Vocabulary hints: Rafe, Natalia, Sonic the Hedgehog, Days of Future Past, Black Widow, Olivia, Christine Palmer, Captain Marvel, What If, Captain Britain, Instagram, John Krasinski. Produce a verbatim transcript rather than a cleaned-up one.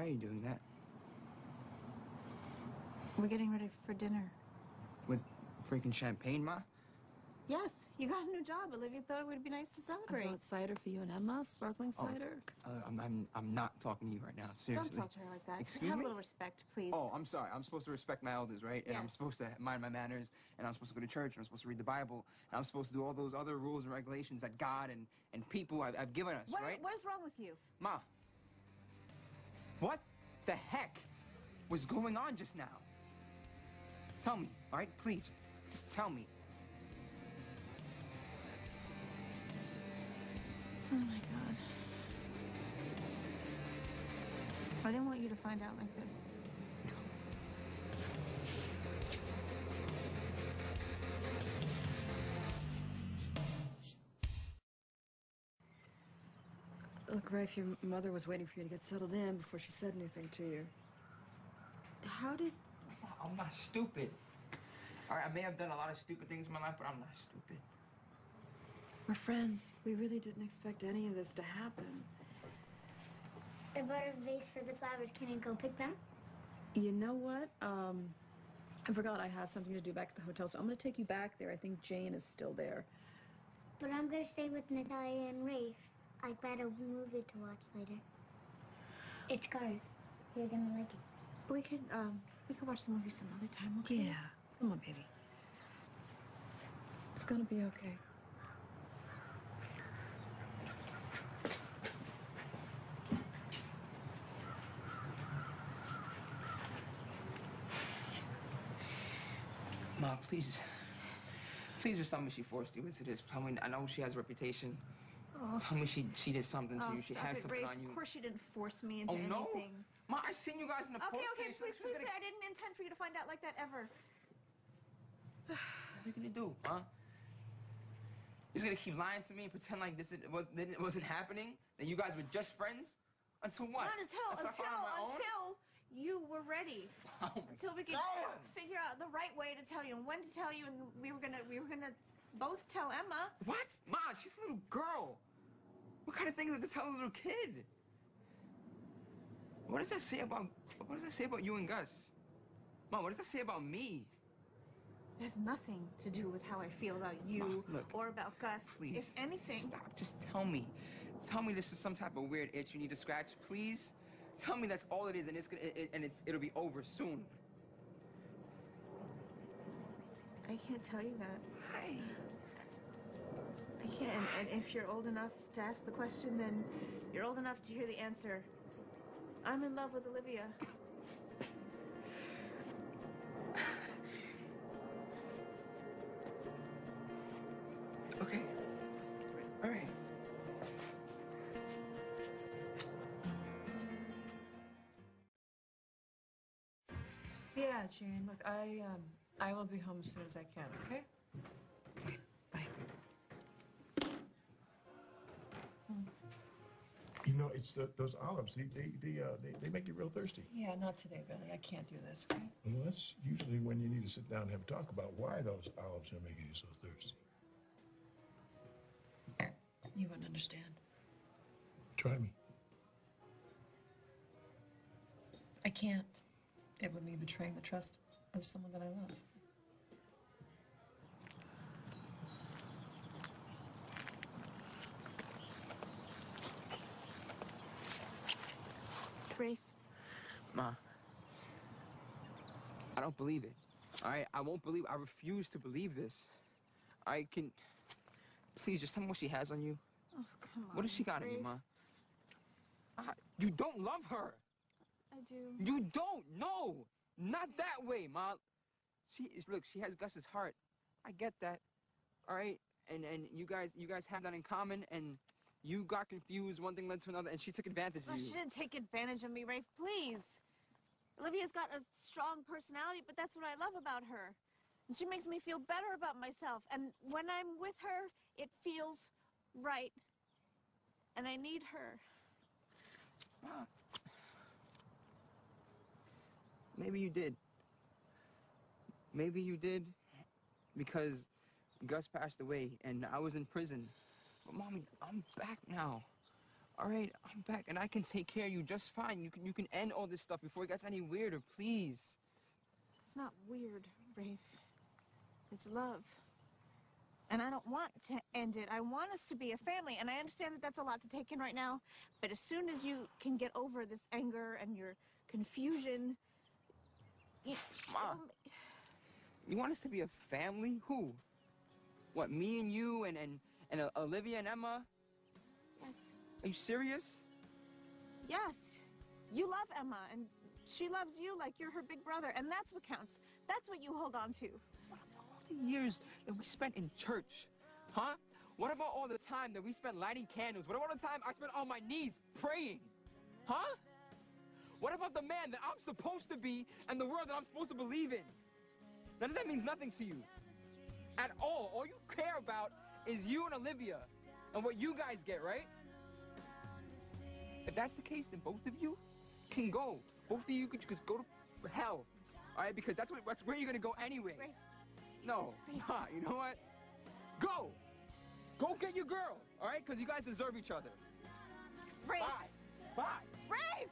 Why are you doing that? We're getting ready for dinner. With freaking champagne, Ma? Yes, you got a new job. Olivia thought it would be nice to celebrate. I brought cider for you and Emma, sparkling cider. Oh, uh, I'm, I'm, I'm not talking to you right now, seriously. Don't talk to her like that. Excuse me? Have a little respect, please. Oh, I'm sorry. I'm supposed to respect my elders, right? And yes. I'm supposed to mind my manners, and I'm supposed to go to church, and I'm supposed to read the Bible, and I'm supposed to do all those other rules and regulations that God and, and people have, have given us, what, right? What is wrong with you? Ma, what the heck was going on just now? Tell me, all right? Please, just tell me. Oh, my God. I didn't want you to find out like this. Look, Rafe, your mother was waiting for you to get settled in before she said anything to you. How did... I'm not stupid. All right, I may have done a lot of stupid things in my life, but I'm not stupid. We're friends. We really didn't expect any of this to happen. I bought a vase for the flowers. Can I go pick them? You know what? Um, I forgot I have something to do back at the hotel, so I'm going to take you back there. I think Jane is still there. But I'm going to stay with Natalia and Rafe. I got a movie to watch later. It's Cars. You're going to like it. We could, um, we could watch the movie some other time, okay? Yeah. Come on, baby. It's going to be okay. Ma, please, please just tell me she forced you into this. Tell me, I know she has a reputation. Oh. Tell me she, she did something to oh, you. She has something Rafe. on you. Of course she didn't force me into oh, anything. No? Ma, I've seen you guys in the okay, post. Okay, okay, please, please gonna... say I didn't intend for you to find out like that ever. What are you going to do, Ma? Huh? You're going to keep lying to me and pretend like this it was, that it wasn't happening? That you guys were just friends? Until what? Not until, until, until, until. You were ready oh until we could God. figure out the right way to tell you and when to tell you, and we were gonna we were gonna both tell Emma. What? Ma, she's a little girl. What kind of things is it to tell a little kid? What does that say about what does that say about you and Gus? Ma, what does that say about me? It has nothing to do with how I feel about you Ma, look, or about Gus. Please, if anything. Stop. Just tell me. Tell me this is some type of weird itch you need to scratch, please. Tell me that's all it is, and it's gonna, it, and it's it'll be over soon. I can't tell you that. Hi. I can't. And, and if you're old enough to ask the question, then you're old enough to hear the answer. I'm in love with Olivia. Okay. All right. Yeah, Jane, look, I, um, I will be home as soon as I can, okay? Okay, bye. Mm. You know, it's the, those olives, they, they, they, uh, they, they make you real thirsty. Yeah, not today, Billy. I can't do this, okay? Well, that's usually when you need to sit down and have a talk about why those olives are making you so thirsty. You wouldn't understand. Try me. I can't. It would be betraying the trust of someone that I love. Rafe. Ma, I don't believe it. All right, I won't believe, I refuse to believe this. I can, please just tell me what she has on you. Oh, come on. What has she got Rafe. on you, Ma? I, you don't love her. I do. You don't? No! Not that way, Ma. She is, look, she has Gus's heart. I get that. All right? And and you guys you guys have that in common, and you got confused. One thing led to another, and she took advantage of you. She didn't take advantage of me, Rafe. Please. Olivia's got a strong personality, but that's what I love about her. And she makes me feel better about myself. And when I'm with her, it feels right. And I need her. Ma. Maybe you did. Maybe you did because Gus passed away and I was in prison. But, Mommy, I'm back now. All right, I'm back, and I can take care of you just fine. You can, you can end all this stuff before it gets any weirder, please. It's not weird, Rafe. It's love. And I don't want to end it. I want us to be a family, and I understand that that's a lot to take in right now, but as soon as you can get over this anger and your confusion... You, Ma, um, you want us to be a family? Who? What, me and you and, and, and uh, Olivia and Emma? Yes. Are you serious? Yes. You love Emma, and she loves you like you're her big brother, and that's what counts. That's what you hold on to. Years that we spent in church, huh? What about all the time that we spent lighting candles? What about all the time I spent on my knees praying, huh? What about the man that I'm supposed to be and the world that I'm supposed to believe in? None of that means nothing to you at all. All you care about is you and Olivia and what you guys get, right? If that's the case, then both of you can go. Both of you could just go to hell, all right? Because that's, what, that's where you're gonna go anyway. No, nah, you know what? Go! Go get your girl, all right? Because you guys deserve each other. Rafe! Bye! Bye! Rafe!